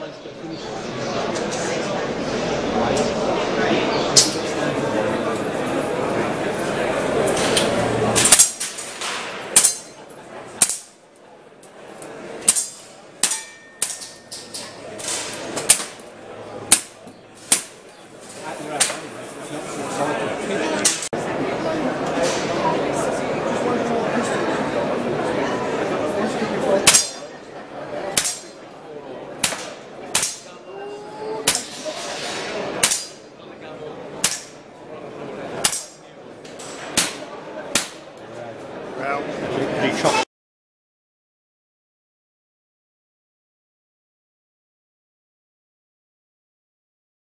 realize the finish line. Well,